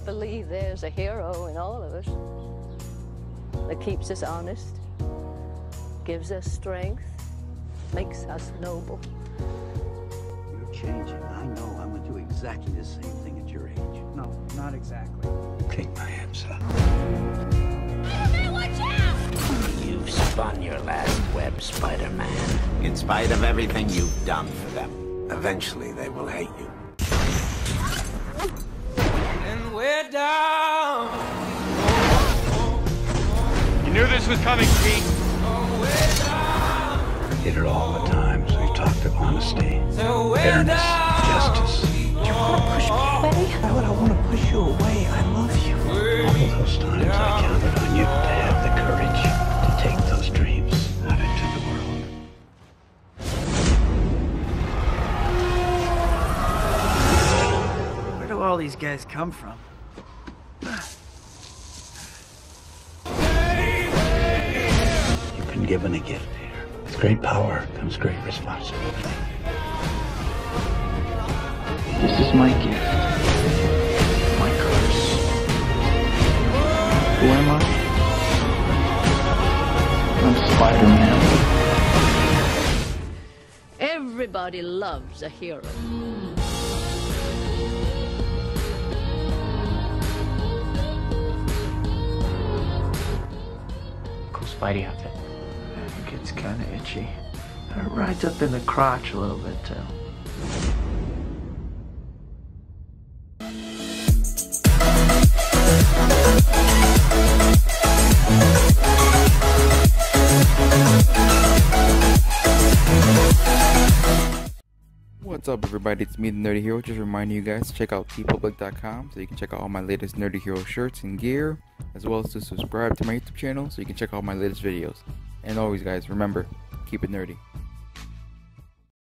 I believe there's a hero in all of us that keeps us honest, gives us strength, makes us noble. You're changing. I know. I'm going to do exactly the same thing at your age. No, not exactly. Take my hands up. Spider-Man, watch out! You've spun your last web, Spider-Man. In spite of everything you've done for them, eventually they will hate you. And we're down. You knew this was coming, Pete. We did it all the time, so we talked of honesty, fairness, justice. You want to push me away? Why would I want to push you away? I love you. All those times I counted on you to have the courage to take those dreams out into the world. Where do all these guys come from? You've been given a gift here. With great power comes great responsibility. This is my gift, my curse. Who am I? I'm Spider-Man. Everybody loves a hero. Cool Spidey outfit. It's kind of itchy. It rides up in the crotch a little bit, too. What's up, everybody? It's me, the Nerdy Hero. Just reminding you guys to check out teepublic.com so you can check out all my latest Nerdy Hero shirts and gear, as well as to subscribe to my YouTube channel so you can check out my latest videos. And always, guys, remember, keep it nerdy.